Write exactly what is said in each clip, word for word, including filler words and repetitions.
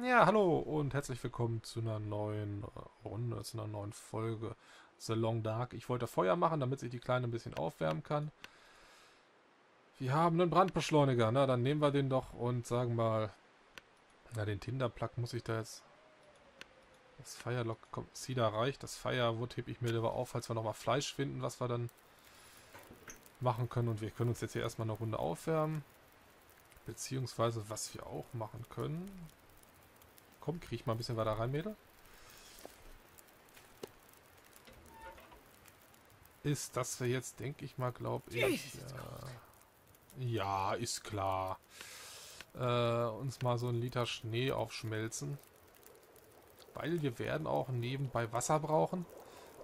Ja, hallo und herzlich willkommen zu einer neuen Runde, zu einer neuen Folge The Long Dark. Ich wollte Feuer machen, damit sich die Kleine ein bisschen aufwärmen kann. Wir haben einen Brandbeschleuniger, na, dann nehmen wir den doch und sagen mal, na, den Tinder-Plug muss ich da jetzt... Das Firelock kommt, Cedar reicht, das Firewood hebe ich mir lieber auf, falls wir nochmal Fleisch finden, was wir dann machen können. Und wir können uns jetzt hier erstmal eine Runde aufwärmen, beziehungsweise was wir auch machen können... Komm, krieg ich mal ein bisschen weiter rein, Mädel. Ist, dass wir jetzt, denke ich mal, glaube ich... Ja, ja, ist klar. Äh, uns mal so einen Liter Schnee aufschmelzen. Weil wir werden auch nebenbei Wasser brauchen.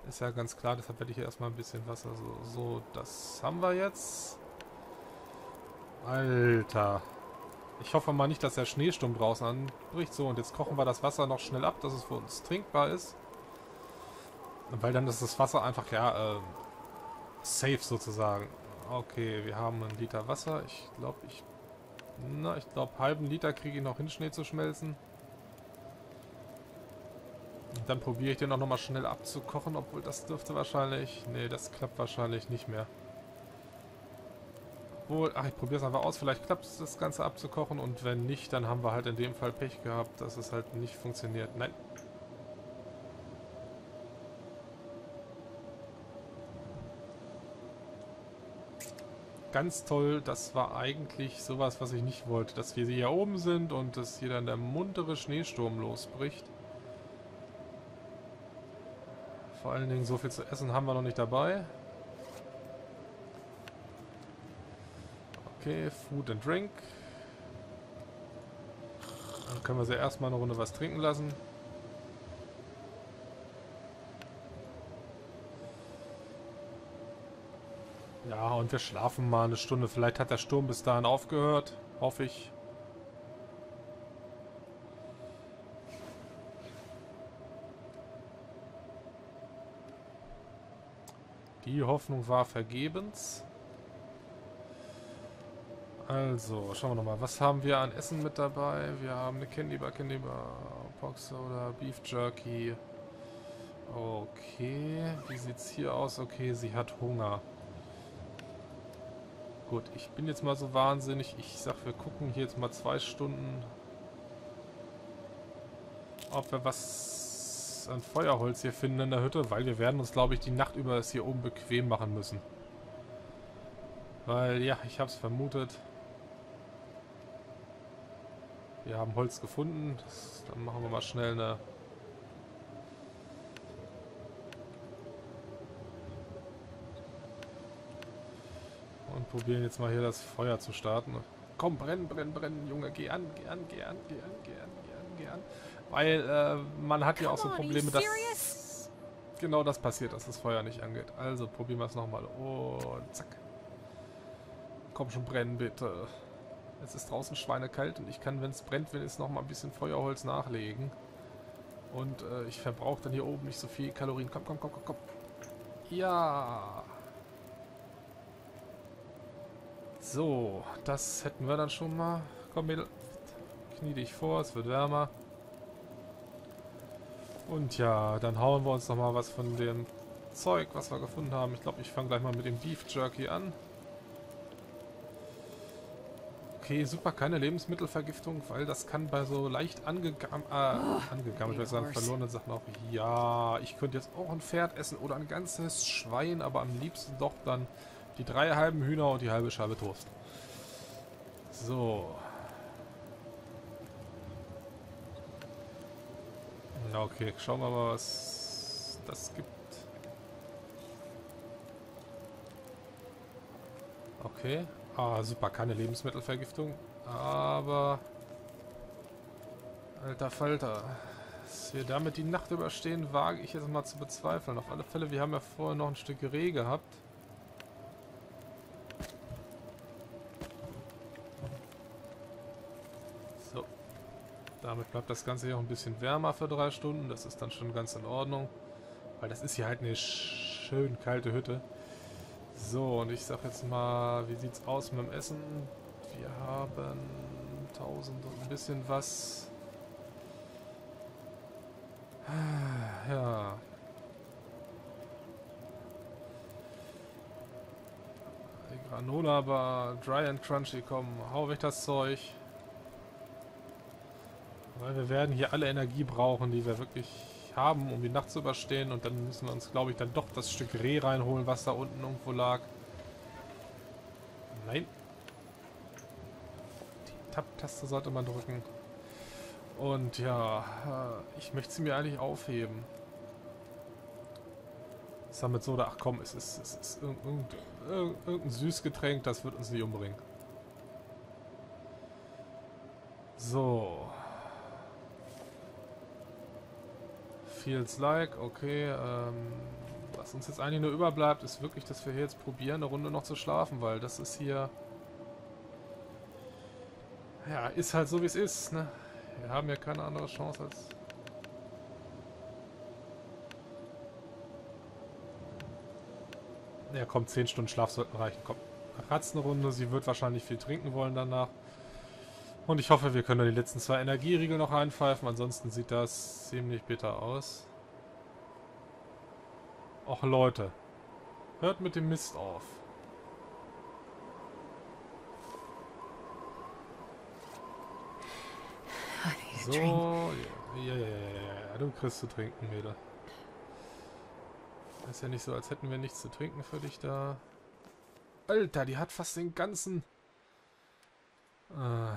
Ist ja ganz klar, deshalb werde ich hier erstmal ein bisschen Wasser. So, so, das haben wir jetzt. Alter. Ich hoffe mal nicht, dass der Schneesturm draußen anbricht. So, und jetzt kochen wir das Wasser noch schnell ab, dass es für uns trinkbar ist. Weil dann ist das Wasser einfach, ja, äh, safe sozusagen. Okay, wir haben einen Liter Wasser. Ich glaube, ich... Na, ich glaube, halben Liter kriege ich noch hin, Schnee zu schmelzen. Und dann probiere ich den auch nochmal schnell abzukochen, obwohl das dürfte wahrscheinlich... Nee, das klappt wahrscheinlich nicht mehr. Ach, ich probiere es einfach aus. Vielleicht klappt es, das Ganze abzukochen. Und wenn nicht, dann haben wir halt in dem Fall Pech gehabt, dass es halt nicht funktioniert. Nein. Ganz toll. Das war eigentlich sowas, was ich nicht wollte. Dass wir hier oben sind und dass hier dann der muntere Schneesturm losbricht. Vor allen Dingen so viel zu essen haben wir noch nicht dabei. Okay, Food and Drink. Dann können wir sie erstmal eine Runde was trinken lassen. Ja, und wir schlafen mal eine Stunde. Vielleicht hat der Sturm bis dahin aufgehört. Hoffe ich. Die Hoffnung war vergebens. Also, schauen wir nochmal. Was haben wir an Essen mit dabei? Wir haben eine Candy Bar, Candy Bar, Boxer oder Beef Jerky. Okay, wie sieht's hier aus? Okay, sie hat Hunger. Gut, ich bin jetzt mal so wahnsinnig. Ich sag, wir gucken hier jetzt mal zwei Stunden, ob wir was an Feuerholz hier finden in der Hütte, weil wir werden uns, glaube ich, die Nacht über es hier oben bequem machen müssen. Weil, ja, ich hab's vermutet. Wir haben Holz gefunden. Das, dann machen wir mal schnell eine... Und probieren jetzt mal hier das Feuer zu starten. Komm, brennen, brennen, brennen, Junge. Geh an, geh an, geh an, geh an, geh an, geh an, geh an. Weil äh, man hat ja auch so Probleme, dass... Genau das passiert, dass das Feuer nicht angeht. Also probieren wir es nochmal. Und zack. Komm schon, brennen, bitte. Es ist draußen schweinekalt und ich kann, wenn es brennt, will es noch mal ein bisschen Feuerholz nachlegen. Und äh, ich verbrauche dann hier oben nicht so viel Kalorien. Komm, komm, komm, komm, komm. Ja. So, das hätten wir dann schon mal. Komm, Mädel. Knie dich vor, es wird wärmer. Und ja, dann hauen wir uns noch mal was von dem Zeug, was wir gefunden haben. Ich glaube, ich fange gleich mal mit dem Beef Jerky an. Okay, super, keine Lebensmittelvergiftung, weil das kann bei so leicht angegammelt, äh, angegammelt, ich würde sagen, verlorenen Sachen auch. Ja, ich könnte jetzt auch ein Pferd essen oder ein ganzes Schwein, aber am liebsten doch dann die drei halben Hühner und die halbe Scheibe Toast. So. Ja, okay, schauen wir mal, was das gibt. Okay. Ah, super, keine Lebensmittelvergiftung. Aber... Alter Falter. Dass wir damit die Nacht überstehen, wage ich jetzt mal zu bezweifeln. Auf alle Fälle, wir haben ja vorher noch ein Stück Reh gehabt. So. Damit bleibt das Ganze hier auch ein bisschen wärmer für drei Stunden. Das ist dann schon ganz in Ordnung. Weil das ist hier halt eine schön kalte Hütte. So, und ich sag jetzt mal, wie sieht's aus mit dem Essen? Wir haben tausend und ein bisschen was. Ja. Die Granola war dry and crunchy. Komm, hau weg das Zeug. Weil wir werden hier alle Energie brauchen, die wir wirklich haben, um die Nacht zu überstehen. Und dann müssen wir uns, glaube ich, dann doch das Stück Reh reinholen, was da unten irgendwo lag. Nein. Die Tab-Taste sollte man drücken. Und ja, ich möchte sie mir eigentlich aufheben. Damit so, ach komm, es ist, es ist irgendein, irgendein Süßgetränk, das wird uns nicht umbringen. So. Feels like, okay. Ähm, was uns jetzt eigentlich nur überbleibt, ist wirklich, dass wir hier jetzt probieren, eine Runde noch zu schlafen, weil das ist hier... Ja, ist halt so, wie es ist, ne? Wir haben ja keine andere Chance als... Ja komm, zehn Stunden Schlaf sollten reichen. Komm, Ratzenrunde, sie wird wahrscheinlich viel trinken wollen danach. Und ich hoffe, wir können die letzten zwei Energieriegel noch einpfeifen, ansonsten sieht das ziemlich bitter aus. Och Leute, hört mit dem Mist auf. So, ja, ja, ja, ja, ja, du kriegst zu trinken, Mädel. Ist ja nicht so, als hätten wir nichts zu trinken für dich da. Alter, die hat fast den ganzen... Okay,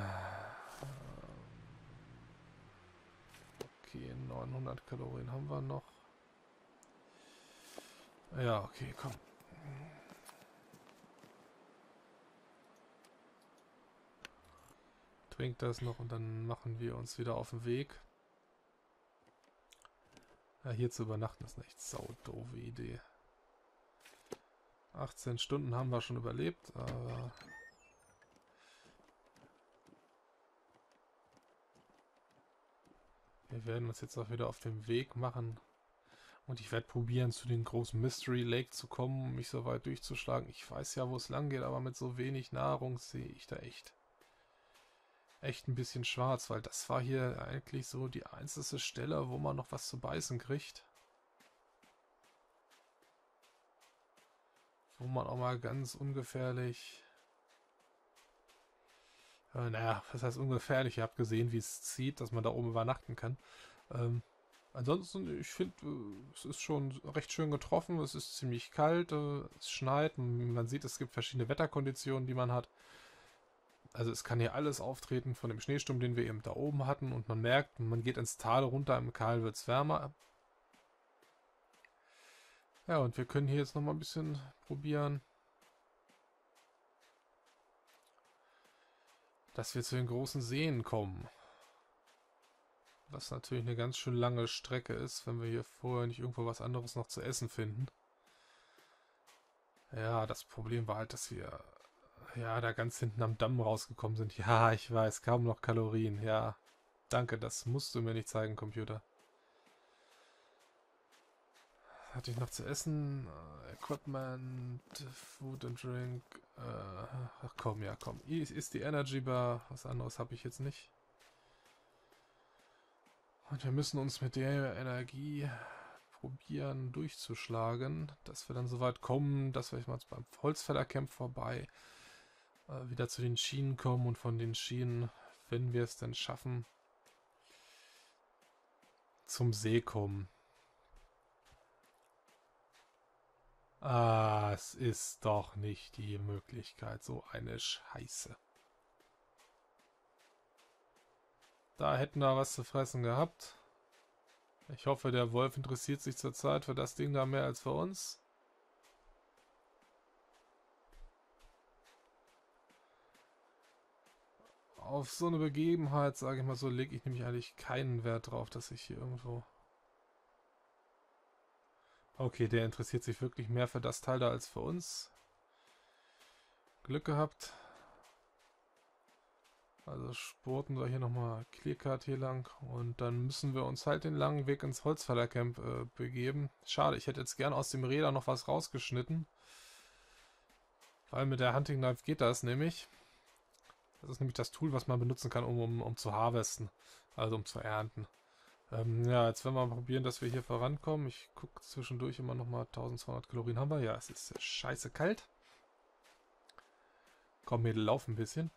neunhundert Kalorien haben wir noch. Ja, okay, komm. Trink das noch und dann machen wir uns wieder auf den Weg. Ja, hier zu übernachten ist eine echt saudoofe Idee. achtzehn Stunden haben wir schon überlebt, aber... Wir werden uns jetzt auch wieder auf den Weg machen. Und ich werde probieren, zu den großen Mystery Lake zu kommen, um mich so weit durchzuschlagen. Ich weiß ja, wo es lang geht, aber mit so wenig Nahrung sehe ich da echt... echt ein bisschen schwarz, weil das war hier eigentlich so die einzige Stelle, wo man noch was zu beißen kriegt. Wo man auch mal ganz ungefährlich... Äh, naja, was heißt ungefährlich? Ihr habt gesehen, wie es zieht, dass man da oben übernachten kann. Ähm, ansonsten, ich finde, äh, es ist schon recht schön getroffen, es ist ziemlich kalt, äh, es schneit, man sieht, es gibt verschiedene Wetterkonditionen, die man hat. Also es kann hier alles auftreten von dem Schneesturm, den wir eben da oben hatten. Und man merkt, man geht ins Tal runter, im Tal wird es wärmer. Ja, und wir können hier jetzt nochmal ein bisschen probieren, dass wir zu den großen Seen kommen. Was natürlich eine ganz schön lange Strecke ist, wenn wir hier vorher nicht irgendwo was anderes noch zu essen finden. Ja, das Problem war halt, dass wir... Ja, da ganz hinten am Damm rausgekommen sind. Ja, ich weiß, kaum noch Kalorien. Ja, danke, das musst du mir nicht zeigen, Computer. Hatte ich noch zu essen? Uh, Equipment, Food and Drink. Uh, ach komm, ja, komm. Ist, ist die Energy Bar. Was anderes habe ich jetzt nicht. Und wir müssen uns mit der Energie probieren durchzuschlagen, dass wir dann so weit kommen, dass wir jetzt mal beim Holzfällercamp vorbei wieder zu den Schienen kommen und von den Schienen, wenn wir es denn schaffen, zum See kommen. Ah, es ist doch nicht die Möglichkeit, so eine Scheiße. Da hätten wir was zu fressen gehabt. Ich hoffe, der Wolf interessiert sich zurzeit für das Ding da mehr als für uns. Auf so eine Begebenheit, sage ich mal so, lege ich nämlich eigentlich keinen Wert drauf, dass ich hier irgendwo... Okay, der interessiert sich wirklich mehr für das Teil da als für uns. Glück gehabt. Also spurten wir hier nochmal Clearcard hier lang und dann müssen wir uns halt den langen Weg ins Holzfällercamp äh, begeben. Schade, ich hätte jetzt gern aus dem Räder noch was rausgeschnitten. Weil mit der Huntingknife geht das nämlich. Das ist nämlich das Tool, was man benutzen kann, um, um, um zu harvesten, also um zu ernten. Ähm, ja, jetzt werden wir mal probieren, dass wir hier vorankommen. Ich gucke zwischendurch immer nochmal, tausendzweihundert Kalorien haben wir. Ja, es ist scheiße kalt. Komm, Mädel, lauf ein bisschen.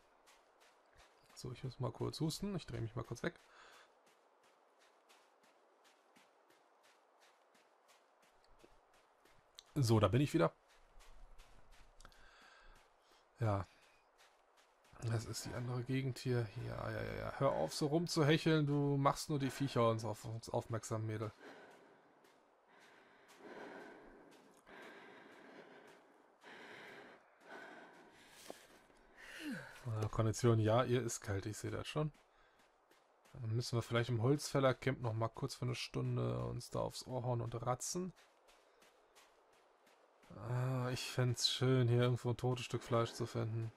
So, ich muss mal kurz husten. Ich drehe mich mal kurz weg. So, da bin ich wieder. Ja. Das ist die andere Gegend hier. Ja, ja, ja. Hör auf, so rumzuhecheln. Du machst nur die Viecher uns auf uns aufmerksam, Mädel. Ja, Kondition, ja, ihr ist kalt. Ich sehe das schon. Dann müssen wir vielleicht im Holzfällercamp noch mal kurz für eine Stunde uns da aufs Ohr hauen und ratzen. Ah, ich fände es schön, hier irgendwo ein totes Stück Fleisch zu finden.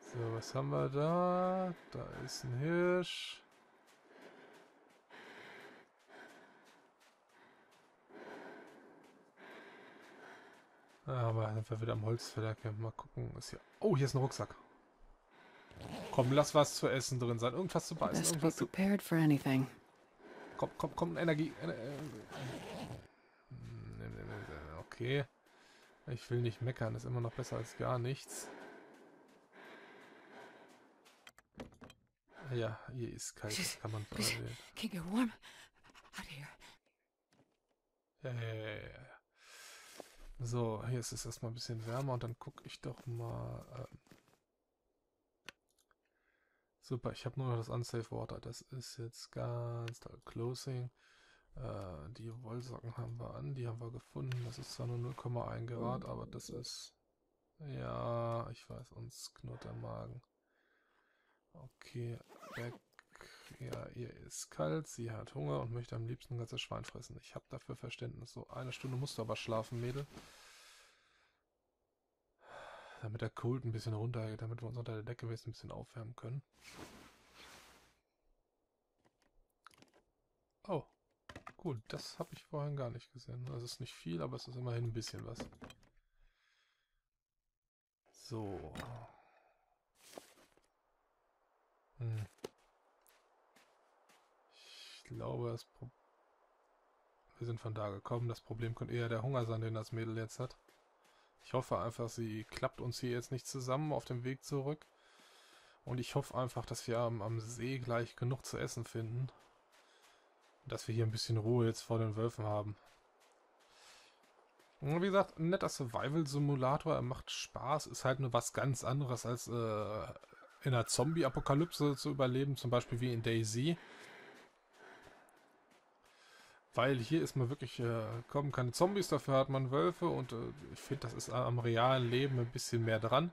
So, was haben wir da? Da ist ein Hirsch. Ah, aber einfach wieder am Holzfällercamp. Mal gucken, ist hier... Oh, hier ist ein Rucksack. Komm, lass was zu essen drin sein. Irgendwas zu beißen. Irgendwas zu... Komm, komm, komm, Energie. Okay. Ich will nicht meckern. Ist immer noch besser als gar nichts. Ja, hier ist kalt. Das kann man verlieren. Ja, ja, ja, ja. So, hier ist es erstmal ein bisschen wärmer. Und dann gucke ich doch mal... Ähm Super, ich habe nur noch das Unsafe Water. Das ist jetzt ganz toll. Closing. Äh, die Wollsocken haben wir an. Die haben wir gefunden. Das ist zwar nur null Komma eins Grad, aber das ist... Ja, ich weiß, uns knurrt der Magen. Okay, weg. Ja, ihr ist kalt. Sie hat Hunger und möchte am liebsten ein ganzes Schwein fressen. Ich habe dafür Verständnis. So, eine Stunde musst du aber schlafen, Mädel. Damit der Cold ein bisschen runtergeht, damit wir uns unter der Decke ein bisschen aufwärmen können. Oh, cool. Das habe ich vorhin gar nicht gesehen. Also es ist nicht viel, aber es ist immerhin ein bisschen was. So. Hm. Ich glaube, das Pro- wir sind von da gekommen. Das Problem könnte eher der Hunger sein, den das Mädel jetzt hat. Ich hoffe einfach, sie klappt uns hier jetzt nicht zusammen auf dem Weg zurück. Und ich hoffe einfach, dass wir am, am See gleich genug zu essen finden. Und dass wir hier ein bisschen Ruhe jetzt vor den Wölfen haben. Und wie gesagt, ein netter Survival-Simulator. Er macht Spaß. Ist halt nur was ganz anderes, als äh, in einer Zombie-Apokalypse zu überleben. Zum Beispiel wie in DayZ. Weil hier ist man wirklich, äh, kommen keine Zombies, dafür hat man Wölfe und äh, ich finde, das ist am realen Leben ein bisschen mehr dran.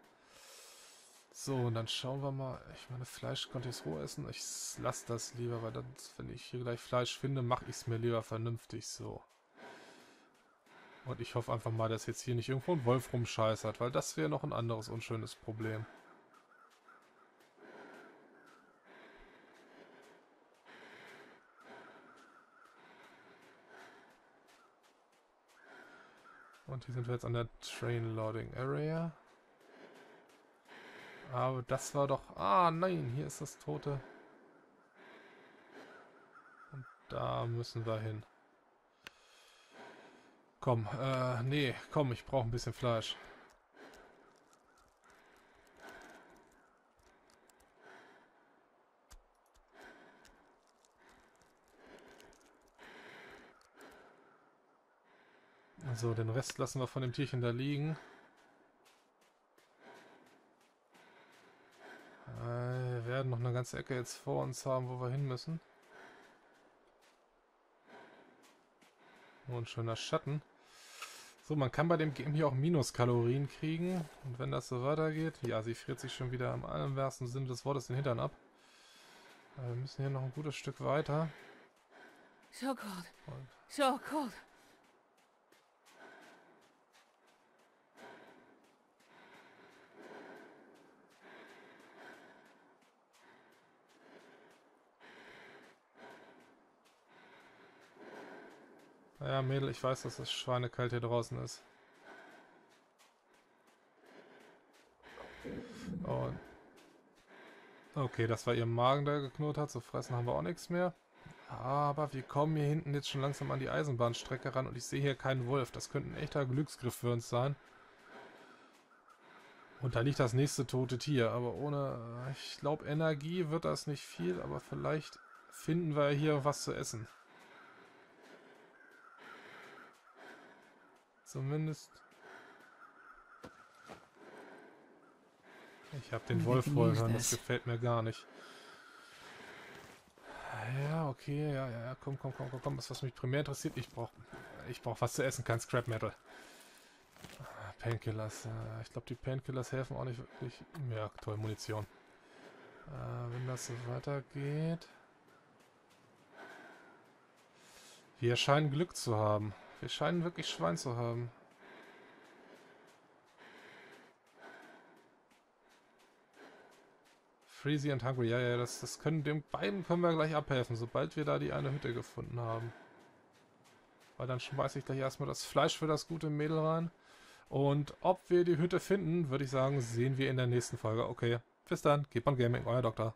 So, und dann schauen wir mal. Ich meine, Fleisch konnte ich roh essen. Ich lasse das lieber, weil dann, wenn ich hier gleich Fleisch finde, mache ich es mir lieber vernünftig so. Und ich hoffe einfach mal, dass jetzt hier nicht irgendwo ein Wolf rumscheißert, weil das wäre noch ein anderes unschönes Problem. Und hier sind wir jetzt an der Train Loading Area. Aber das war doch... Ah nein, hier ist das Tote. Und da müssen wir hin. Komm, äh, nee, komm, ich brauche ein bisschen Fleisch. So, den Rest lassen wir von dem Tierchen da liegen. Wir werden noch eine ganze Ecke jetzt vor uns haben, wo wir hin müssen. Nur ein schöner Schatten. So, man kann bei dem Game hier auch Minuskalorien kriegen. Und wenn das so weitergeht... Ja, sie friert sich schon wieder im allerwahrsten Sinne des Wortes den Hintern ab. Aber wir müssen hier noch ein gutes Stück weiter. So cold. So cold. Ja, Mädel, ich weiß, dass es schweinekalt hier draußen ist. Und okay, dass weil ihr Magen da geknurrt hat, zu fressen haben wir auch nichts mehr. Aber wir kommen hier hinten jetzt schon langsam an die Eisenbahnstrecke ran und ich sehe hier keinen Wolf. Das könnte ein echter Glücksgriff für uns sein. Und da liegt das nächste tote Tier, aber ohne, ich glaube, Energie wird das nicht viel, aber vielleicht finden wir hier was zu essen. Zumindest. Ich habe den Wolf voll hören, das gefällt mir gar nicht. Ja, okay, ja, ja, komm, komm, komm, komm, komm, das, was mich primär interessiert, ich brauche ich brauch was zu essen, kein Scrap Metal. Painkillers, äh, ich glaube, die Painkillers helfen auch nicht wirklich. Ja, toll, Munition. Äh, wenn das so weitergeht. Wir scheinen Glück zu haben. Wir scheinen wirklich Schwein zu haben. Freezy and Hungry, ja, ja, das, das können den beiden können wir gleich abhelfen, sobald wir da die eine Hütte gefunden haben. Weil dann schmeiße ich gleich erstmal das Fleisch für das gute Mädel rein. Und ob wir die Hütte finden, würde ich sagen, sehen wir in der nächsten Folge. Okay, bis dann, keep on gaming, euer Doktor.